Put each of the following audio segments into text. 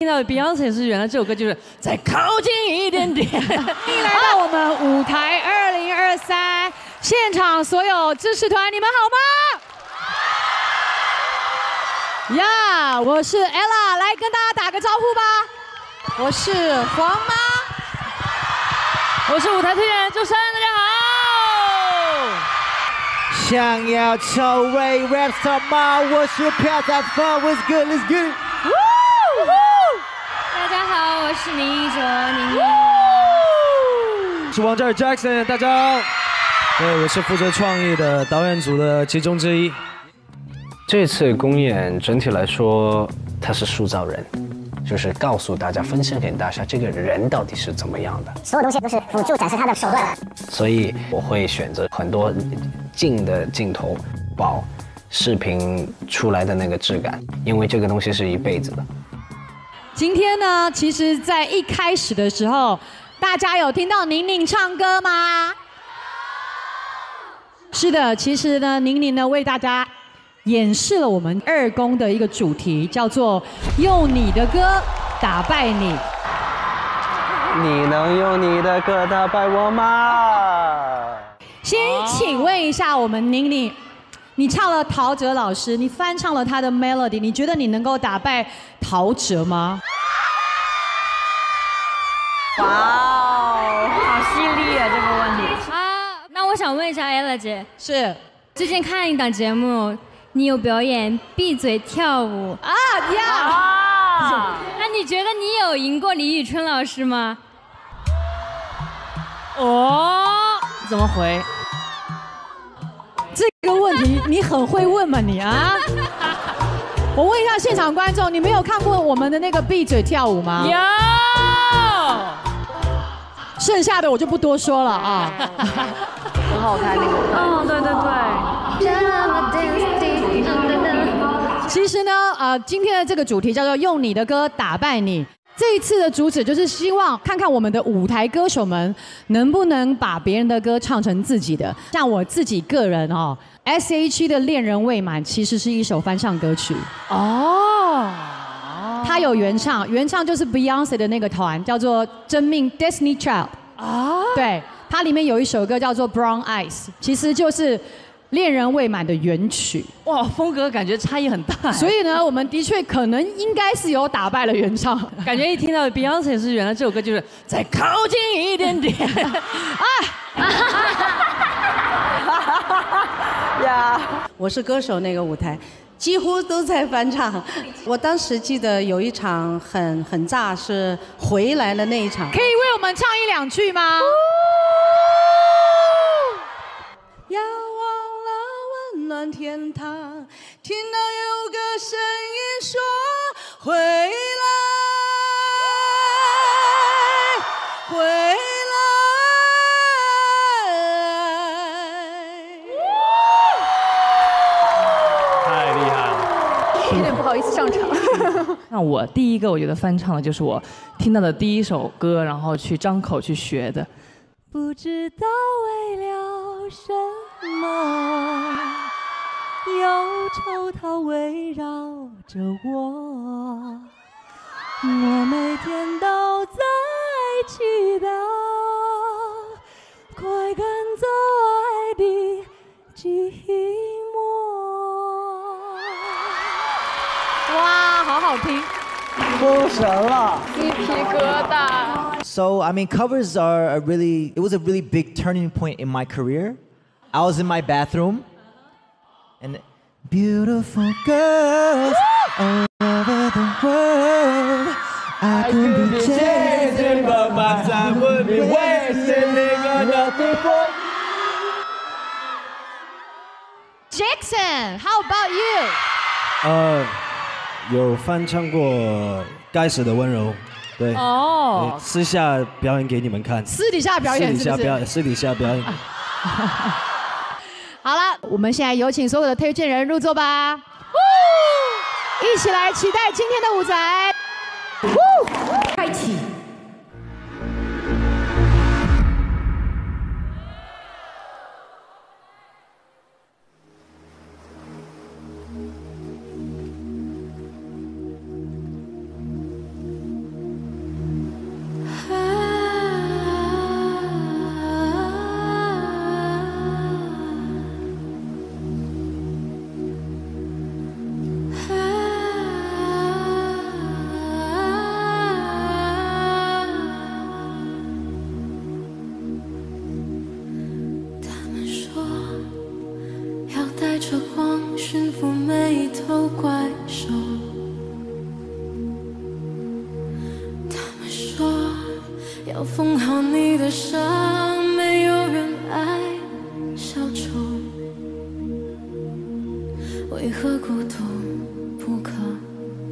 听到 Beyonce 是原来这首歌就是再靠近一点点。欢迎来到我们舞台2023现场，所有支持团，你们好吗？呀，我是 Ella， 来跟大家打个招呼吧。我是黄妈，我是舞台推荐人周深，大家好。想要臭味 rap 什么？我是飘在风 ，What's good? Let's good. 我是林依哲，是王嘉尔 Jackson， 大家好。对，我是负责创意的导演组的其中之一。这次公演整体来说，它是塑造人，就是告诉大家、分享给大家这个人到底是怎么样的。所有东西都是辅助展示他的手段了。所以我会选择很多近的镜头，保视频出来的那个质感，因为这个东西是一辈子的。 今天呢，其实，在一开始的时候，大家有听到宁宁唱歌吗？是的，其实呢，宁宁呢为大家演示了我们二公的一个主题，叫做“用你的歌打败你”。你能用你的歌打败我吗？先请问一下我们宁宁。 你唱了陶喆老师，你翻唱了他的 melody， 你觉得你能够打败陶喆吗？哇哦，好犀利啊这个问题啊！那我想问一下 Ella 姐，是最近看一档节目，你有表演闭嘴跳舞啊呀？那你觉得你有赢过李宇春老师吗？哦，怎么回？ 这个问题你很会问嘛你啊！我问一下现场观众，你没有看过我们的那个闭嘴跳舞吗？有。剩下的我就不多说了啊。很好看那个。嗯，对对对。其实呢，今天的这个主题叫做“用你的歌打败你”。 这一次的主旨就是希望看看我们的舞台歌手们能不能把别人的歌唱成自己的。像我自己个人哦 ，S.H.E 的《恋人未满》其实是一首翻唱歌曲哦，它有原唱，原唱就是 Beyonce 的那个团叫做真命 Destiny Child 啊，对，它里面有一首歌叫做 Brown Eyes， 其实就是。 恋人未满的原曲，哇，风格感觉差异很大。所以呢，我们的确可能应该是有打败了原唱。感觉一听到 Beyonce 是原来这首歌就是再靠近一点点。呀，我是歌手那个舞台，几乎都在翻唱。我当时记得有一场很炸，是回来了那一场。可以为我们唱一两句吗？要。 暖天堂，听到有个声音说回来，回来。太厉害了，有点不好意思上场。那我第一个我觉得翻唱的就是我听到的第一首歌，然后去张口去学的。不知道为了什么。 忧愁它围绕着我，我每天都在祈祷，快赶走爱的寂寞。哇，好好听，出神了，鸡皮疙瘩。So I mean, covers are it was a really big turning point in my career. I was in my bathroom. And beautiful girls all over the world. I could be chasing, but my time would be wasting. Nothing for you. Jackson, how about you? 有翻唱过《该死的温柔》，对。哦。私下表演给你们看。私底下表演是不是？私底下表演。 好了，我们现在有请所有的推荐人入座吧，一起来期待今天的舞台，开启。驯服每一头怪兽。他们说要缝好你的伤，没有人爱小丑。为何孤独不可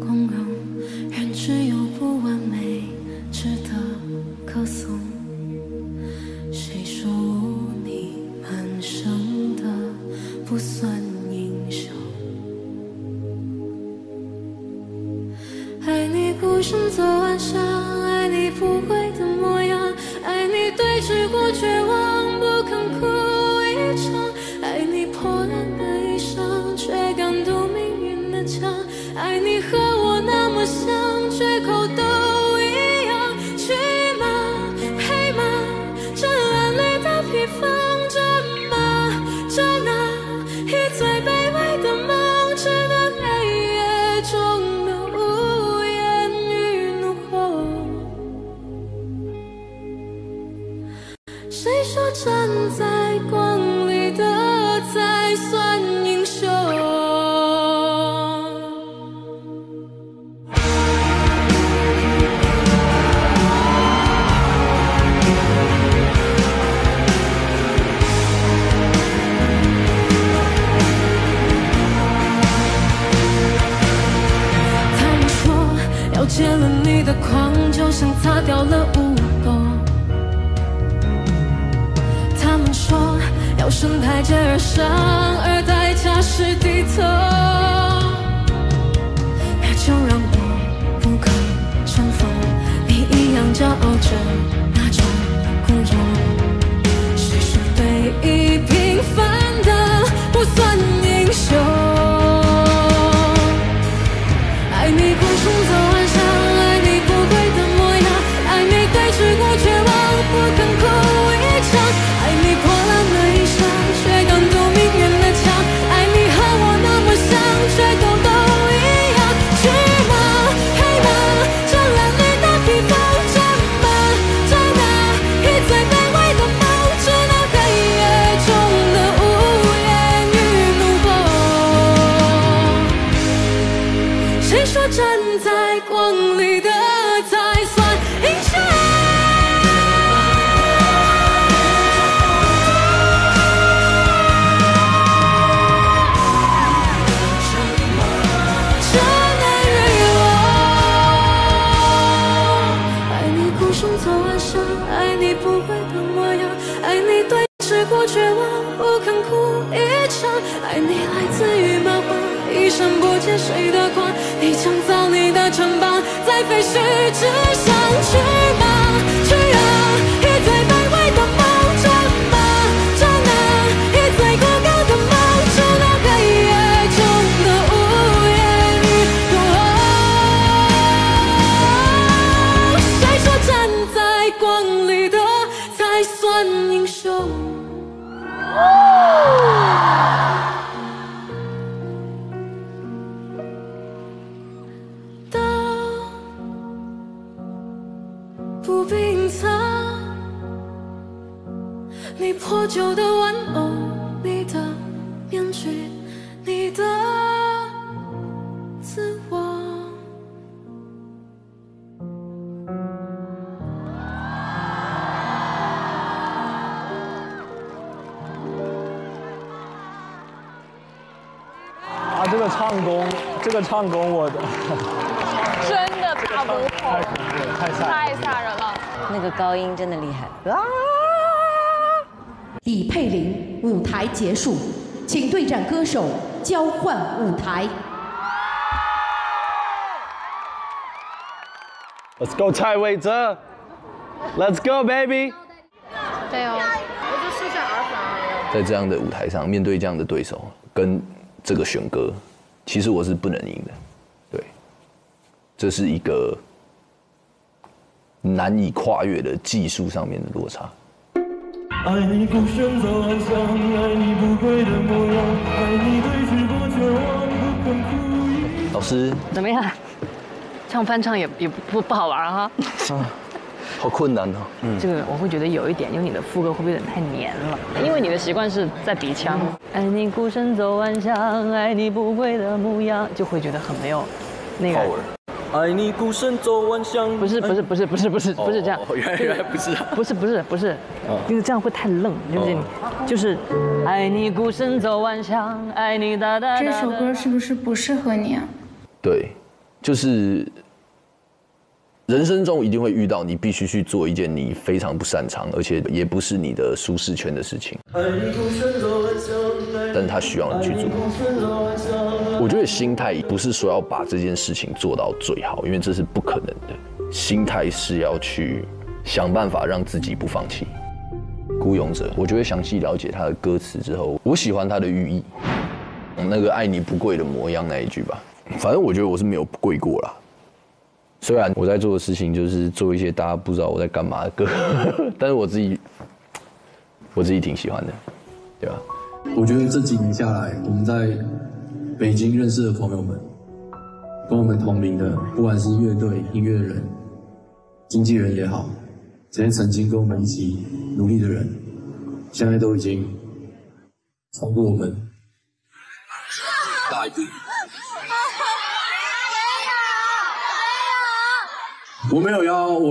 光荣？人只有不完美，值得歌颂。谁说污泥满身的不算英雄？爱你孤身走暗巷，爱你不跪的模样，爱你对峙过绝望不肯哭一场，爱你破烂的衣裳却敢堵命运的枪，爱你和我那么像缺口都。 站在光里的才算英雄。他们说，要戒了你的狂，就像擦掉了污垢。 说要顺台阶而上，而代价是低头。那就让我不可乘风，你一样骄傲着那种孤勇。谁说对弈平凡的不算英雄？爱你孤身走暗巷，爱你不跪的模样，爱你对峙过绝望不肯哭一场。 爱你来自于蛮荒，一闪不见谁的光。你抢走你的城邦，在废墟之上去吧，去啊！以最卑微的梦着吧，着那以最孤高的梦，着那黑夜中的无言与躲。谁说站在光里的才算英雄？ 破旧的玩偶，你的面具，你的自我。啊，这个唱功，我真的打不破，太吓人了，那个高音真的厉害啊！ 李佩玲，舞台结束，请对战歌手交换舞台。Let's go， 蔡伟泽 ，Let's go baby。加油！我就试下R4R。在这样的舞台上，面对这样的对手，跟这个选歌，其实我是不能赢的。对，这是一个难以跨越的技术上面的落差。 爱你孤身走暗巷，爱你不跪的模样，爱你对峙过绝望不肯哭一场。老师，怎么样？唱翻唱也不好玩哈。啊，好困难哦。嗯，这个我会觉得有一点，因为你的副歌会不会有点太黏了？因为你的习惯是在鼻腔。爱你孤身走暗巷，爱你不跪的模样，就会觉得很没有那个。爱你孤身走暗巷。不是这样。原来不是。不是，因为这样会太愣，对不对？就是爱你孤身走暗巷，爱你哒哒。这首歌是不是不适合你啊？对，就是。人生中一定会遇到你必须去做一件你非常不擅长，而且也不是你的舒适圈的事情，但他需要你去做。我觉得心态不是说要把这件事情做到最好，因为这是不可能的。心态是要去想办法让自己不放弃。孤勇者，我就会详细了解他的歌词之后，我喜欢他的寓意。那个爱你不跪的模样那一句吧，反正我觉得我是没有跪过啦。虽然我在做的事情就是做一些大家不知道我在干嘛的歌，但是我自己挺喜欢的，对吧？我觉得这几年下来，我们在北京认识的朋友们，跟我们同龄的，不管是乐队、音乐人、经纪人也好，这些曾经跟我们一起努力的人，现在都已经超过我们大一点。我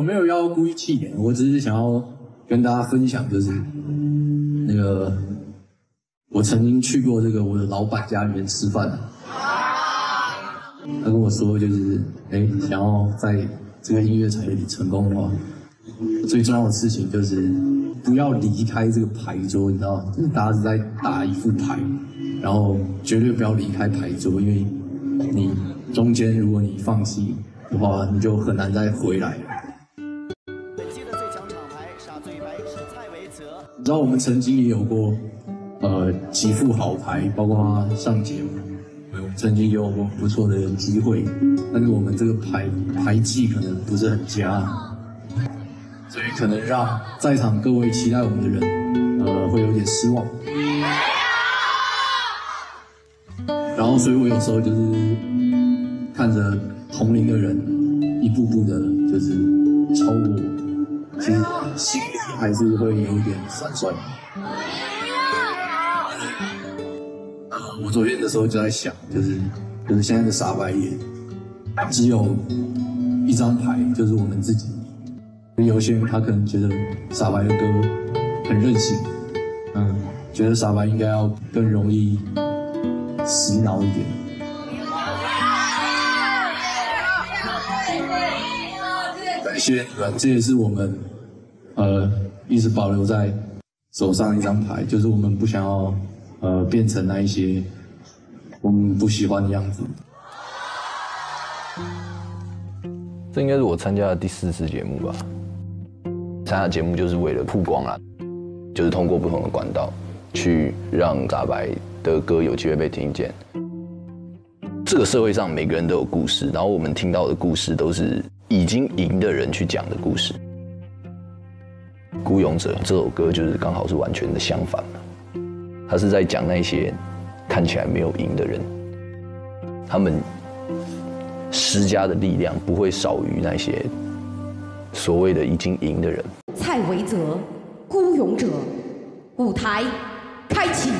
没有要故意气馁，我只是想要跟大家分享，就是那个我曾经去过这个我的老板家里面吃饭，他跟我说就是，想要在这个音乐产业里成功的话，最重要的事情就是不要离开这个牌桌，你知道，就是大家是在打一副牌，然后绝对不要离开牌桌，因为你中间如果你放弃。的话，你就很难再回来了。本期的最强厂牌杀最白是蔡维泽。你知道我们曾经也有过，几副好牌，包括上节目，我们曾经也有过不错的机会，但是我们这个牌技可能不是很佳，所以可能让在场各位期待我们的人，会有点失望。然后，所以我有时候就是看着。同龄的人一步步的，就是超过我，其实心里还是会有点酸酸。我昨天的时候就在想，就是现在的傻白眼，只有一张牌，就是我们自己。有些人他可能觉得傻白的歌很任性，觉得傻白应该要更容易洗脑一点。感谢你们，这也是我们一直保留在手上一张牌，就是我们不想要变成那一些我们不喜欢的样子。这应该是我参加的第4次节目吧。参加节目就是为了曝光啦，就是通过不同的管道去让傻白的歌有机会被听见。这个社会上每个人都有故事，然后我们听到的故事都是已经赢的人去讲的故事。孤勇者这首歌就是刚好是完全的相反，他是在讲那些看起来没有赢的人，他们施加的力量不会少于那些所谓的已经赢的人。蔡维泽，孤勇者，舞台开启。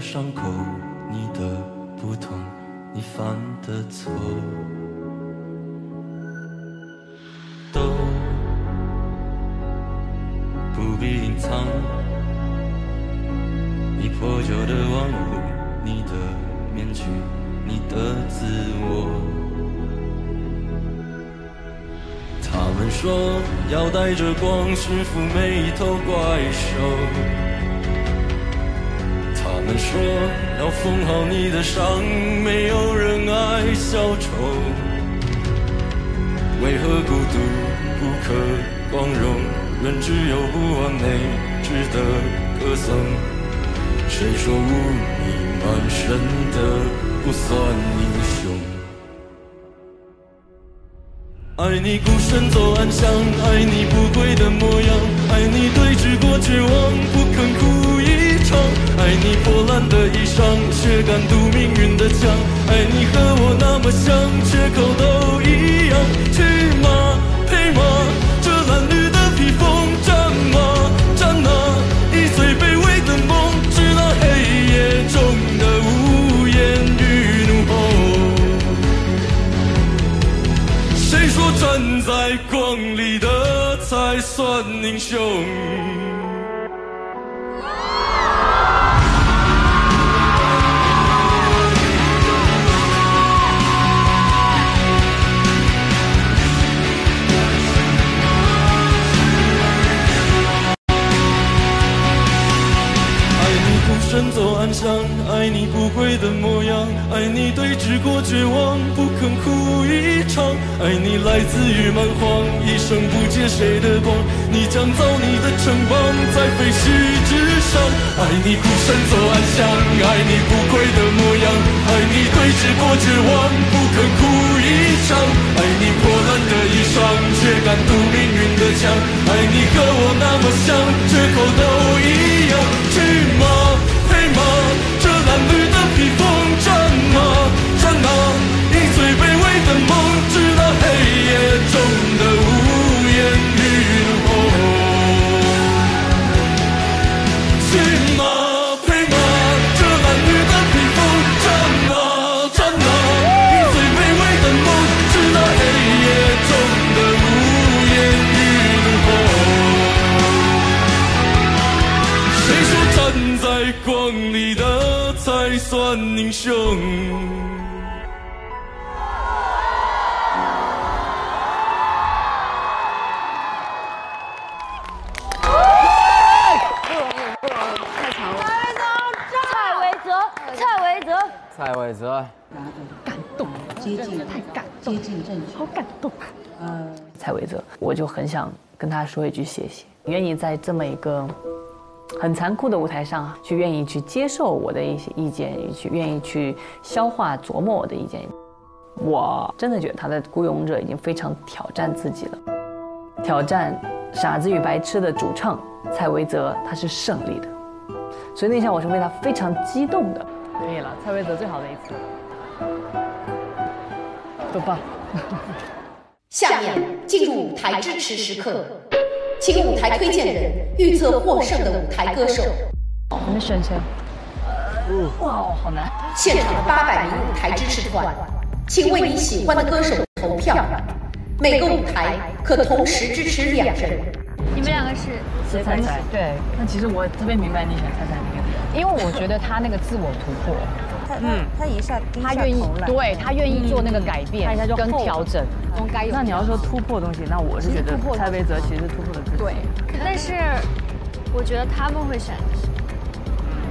伤口，你的不同，你犯的错，都不必隐藏。你破旧的玩物，你的面具，你的自我。他们说要带着光，驯服每一头怪兽。他们说要缝好你的伤，没有人爱消愁。为何孤独不可光荣？人只有不完美，值得歌颂。谁说污泥满身的不算英雄？爱你孤身走暗巷，爱你不跪的模样，爱你对峙过绝望，不肯哭一场，爱你破烂的衣裳，却敢堵命运的枪，爱你和我那么像，缺口都一样。去吗？配吗？这褴褛的披风，战吗？战啊！一醉卑微的梦，直到黑夜中的无言与怒吼。谁说站在光里的才算英雄？身走暗巷，爱你不跪的模样，爱你对峙过绝望，不肯哭一场，爱你来自于蛮荒，一生不借谁的光，你将造你的城邦在废墟之上，爱你孤身走暗巷，爱你不跪的模样，爱你对峙过绝望，不肯哭一场，爱你破烂的衣裳，却敢堵命运的枪，爱你和我那么像，缺口都一样。去吗？这褴褛的披风，战啊战啊！一醉卑微的梦，直到黑夜中的无言与怒吼。去吗？配吗？这褴褛的披风，战啊战啊！一醉卑微的梦，直到黑夜中的无言与怒吼。谁说站在光？你的才算英雄。蔡伟哲，感动，接近太感动，接近正确，好感动。蔡伟哲，我就很想跟他说一句谢谢，愿意在这么一个很残酷的舞台上，去愿意去接受我的一些意见，也去愿意去消化琢磨我的意见。我真的觉得他的《孤勇者》已经非常挑战自己了，挑战《傻子与白痴》的主唱蔡维泽，他是胜利的，所以那天我是为他非常激动的。可以了，蔡维泽最好的一次，多棒！下面进入舞台支持时刻。请舞台推荐人预测获胜的舞台歌手。你们选谁？哇，好难！现场800名舞台支持团，请为你喜欢的歌手投票。每个舞台可同时支持2人。你们两个是猜猜？对。那其实我特别明白你想猜猜那个，因为我觉得他那个自我突破，他一下低下头来，对他愿意做那个改变，他一下就跟调整。那你要说突破东西，那我是觉得蔡维泽其实突破了自己。对，但是我觉得他们会选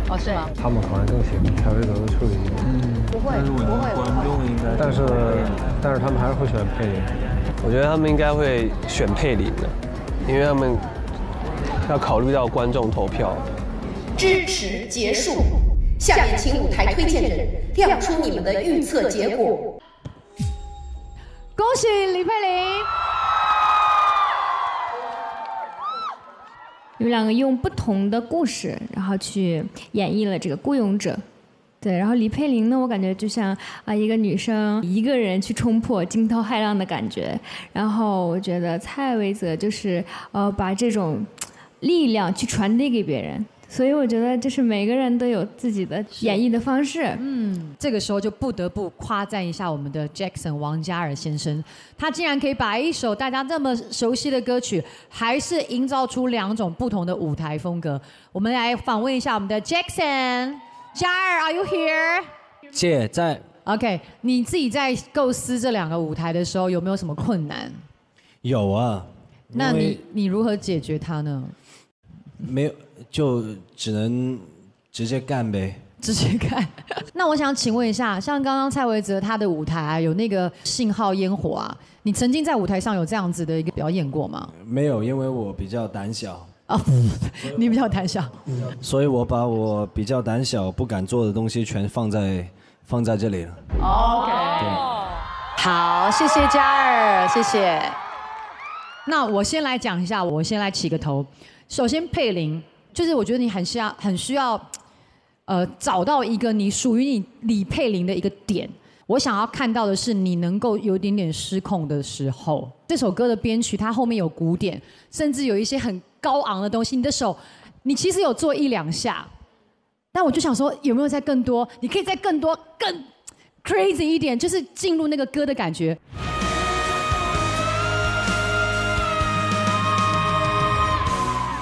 哦，是吗？他们好像更喜欢蔡维泽的处理，不会，观众应该，但是他们还是会选佩林。我觉得他们应该会选佩林的，因为他们要考虑到观众投票。支持结束，下面请舞台推荐人亮出你们的预测结果。恭喜李佩玲！你们两个用不同的故事，然后去演绎了这个《孤勇者》。对，然后李佩玲呢，我感觉就像一个女生一个人去冲破惊涛骇浪的感觉。然后我觉得蔡维泽就是把这种力量去传递给别人。所以我觉得，就是每个人都有自己的演绎的方式。这个时候就不得不夸赞一下我们的 Jackson 王嘉尔先生，他竟然可以把一首大家这么熟悉的歌曲，还是营造出2种不同的舞台风格。我们来访问一下我们的 Jackson， 嘉尔 ，Are you here？ 姐在。OK， 你自己在构思这2个舞台的时候，有没有什么困难？有啊。那你如何解决它呢？没有。就只能直接干呗，继续看。那我想请问一下，像刚刚蔡维泽他的舞台、啊、有那个信号烟火啊，你曾经在舞台上有这样子的一个表演过吗？没有，因为我比较胆小。啊、你比较胆小，所以我把我比较胆小、不敢做的东西全放在这里了。OK， 好，谢谢嘉尔，谢谢。那我先来讲一下，我先来起个头。首先，佩玲，就是我觉得你很需要，找到一个你属于你李佩玲的一个点。我想要看到的是你能够有一点点失控的时候。这首歌的编曲，它后面有鼓点，甚至有一些很高昂的东西。你的手，你其实有做一两下，但我就想说，有没有再更多？你可以再更多、更 crazy 一点，就是进入那个歌的感觉。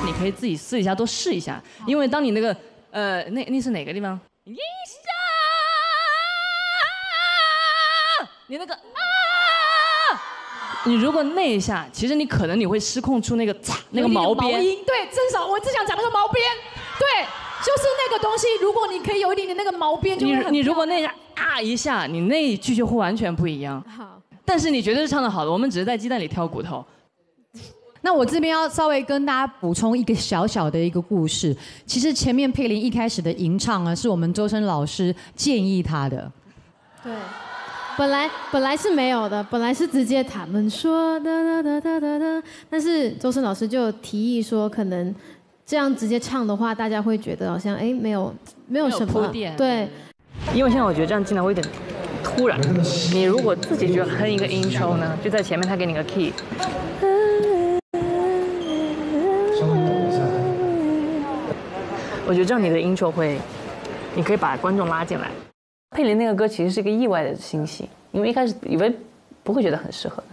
你可以自己试一下，多试一下，因为当你那个那是哪个地方？一下，你那个。你如果那一下，其实你可能你会失控出那个毛边，对，至少我只想讲那个毛边，对，就是那个东西。如果你可以有一点点那个毛边，就你如果那一下啊一下，你那一句就会完全不一样。好，但是你绝对是唱得好的，我们只是在鸡蛋里挑骨头。那我这边要稍微跟大家补充一个小小的一个故事。其实前面佩玲一开始的吟唱啊，是我们周深老师建议她的。对。本来是没有的，本来是直接他们说的，但是周深老师就提议说，可能这样直接唱的话，大家会觉得好像哎没有什么铺垫，对。因为现在我觉得这样进来会有点突然，你如果自己觉得哼一个 intro 呢，就在前面他给你个 key， 我觉得这样你的 intro 会，你可以把观众拉进来。佩玲那个歌其实是一个意外的欣喜，因为一开始以为不会觉得很适合的。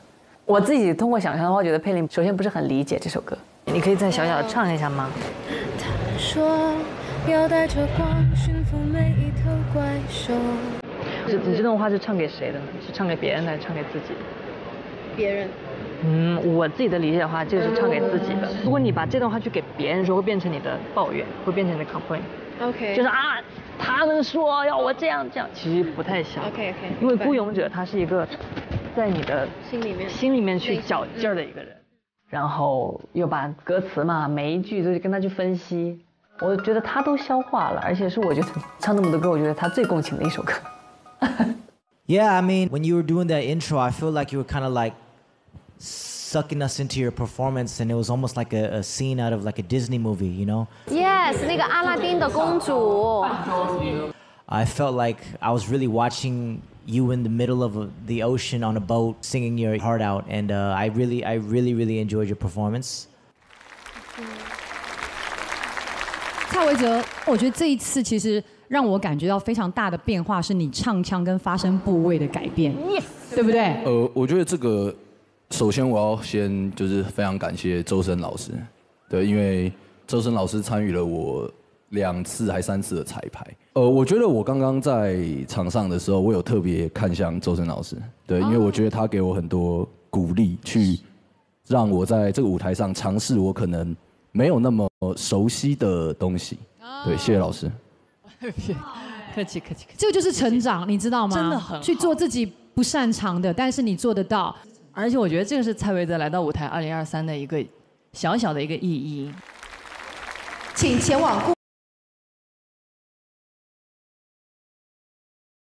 我自己通过想象的话，觉得佩玲首先不是很理解这首歌，你可以再小小的唱一下吗？他们说要带着光驯服每一头怪兽。你这段话是唱给谁的呢？是唱给别人还是唱给自己？别人。我自己的理解的话，这个是唱给自己的。如果你把这段话去给别人说，会变成你的抱怨，会变成你的 complaint。OK， 就是啊，他们说要我这样，其实不太像。OK， 因为孤勇者他是一个在你的心里面去绞劲儿的一个人，然后又把歌词嘛每一句都跟他去分析，我觉得他都消化了，而且是我觉得唱那么多歌，我觉得他最共情的一首歌。Yeah, I mean, when you were doing that intro, I feel like you were kind of like sucking us into your performance, and it was almost like a scene out of like a Disney movie, you know? Yes, 那个阿拉丁的公主。I felt like I was really watching you in the middle of the ocean on a boat, singing your heart out, and I really enjoyed your performance. 蔡维泽，我觉得这一次其实让我感觉到非常大的变化，是你唱腔跟发声部位的改变， yes. 对不对？我觉得这个。首先，我要先就是非常感谢周深老师，对，因为周深老师参与了我2次还3次的彩排。我觉得我刚刚在场上的时候，我有特别看向周深老师，对，因为我觉得他给我很多鼓励，去让我在这个舞台上尝试我可能没有那么熟悉的东西。对，谢谢老师。客气。这就是成长，你知道吗？真的很好，去做自己不擅长的，但是你做得到。而且我觉得这个是蔡维泽来到舞台2023的一个小小的一个意义，请前往。